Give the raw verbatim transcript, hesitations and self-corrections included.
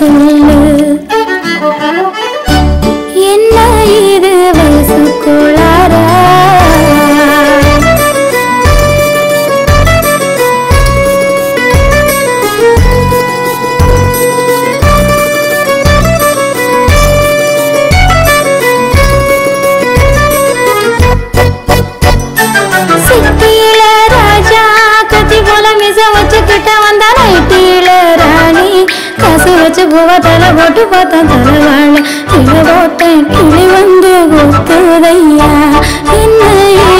إلى بطن إلى وندو بطن ضيّع إنّي